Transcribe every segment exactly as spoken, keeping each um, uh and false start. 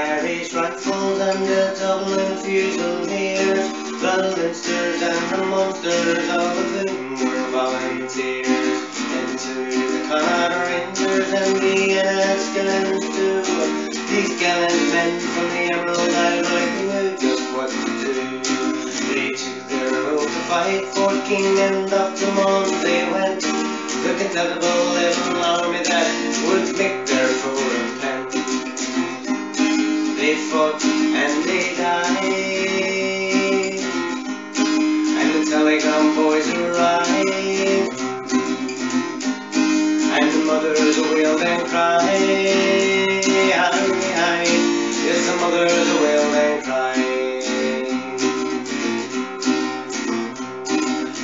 Irish Rifles and the Dublin Fusiliers, the Leinsters and the Munsters, all of them were volunteers. Enter the Connaught Rangers and the Enniskillings too, these gallant men from the Emerald Isle knew just what to do. They took their oath to fight for King and up to Mons they went, the Contemptible Little Army that would make their foe repent. They fought and they died, and the telegram boys arrived, and the mothers wailed and cried. Yes, the mothers wailed and cried.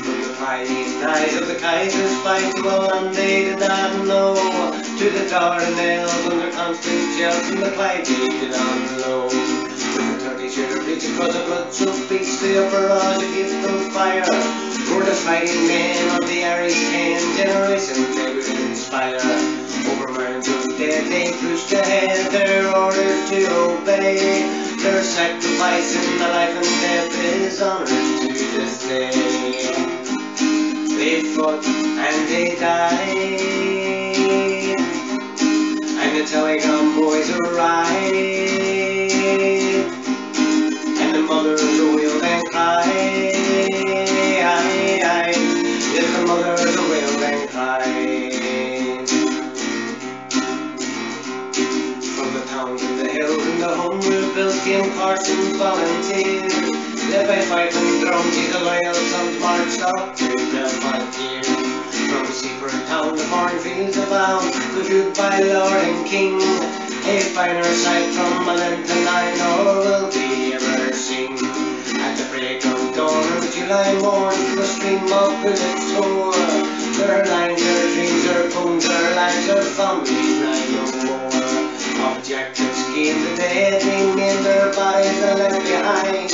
From the prying eyes of the Kaiser's fight, one they did not know, to the Dardanelles under constant shells, and the Clyde they did not know. With the Turkish air breach across a blood-soaked beach, the upper odds against them fire, for the fighting men of the Irish ten generations they would inspire. Over mountains of death they pushed ahead, their orders to obey, their sacrifice in the life and death is honoured to this day. They fought and they died, the telegram boys arrived, and the mothers wailed and cried. Yes, the mothers wailed and cried. From the towns and the hills and the home we built came Carson's Volunteers, led by fife and drums, the loyal sons marched up to the frontier. From Seaford Town, the cornfields abound, reviewed by Lord and King, a finer sight from a Lenten I nor will be ever seen. At the break of dawn of July morn, the stream of bullets roar, their lines, their dreams, their bones, their lives, their families lie no more. Objectives gained the day, they named their bodies and left behind,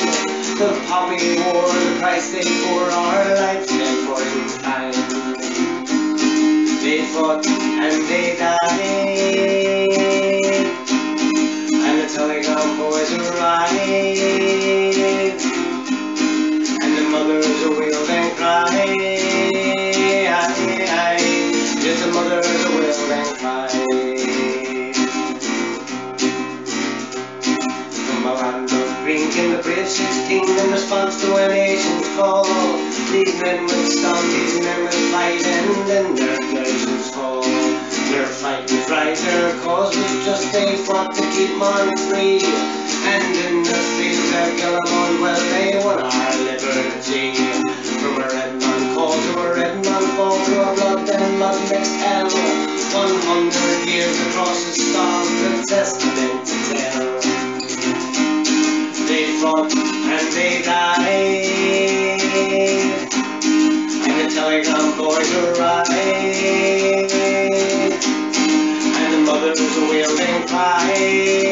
the Poppy war, the price they bore, our lives they bore in time. They fought and they died, and the telegram boys arrived, and the mothers wailed and cried. Yes, the mothers wailed and cried. From a land of green came the brave sixteen in response to a nation's call. These men would storm, these men would fight, and then their nations fall. Their fight was right, their cause was just, they fought to keep man free. And in the fields of Gallimond, well, they won our liberty. From a red man call to a red man fall, to a blood and blood mixed hell, One hundred years across the stars, the testament to tell. They fought and they died, telegram boys arrived, and the mothers wailed and cried.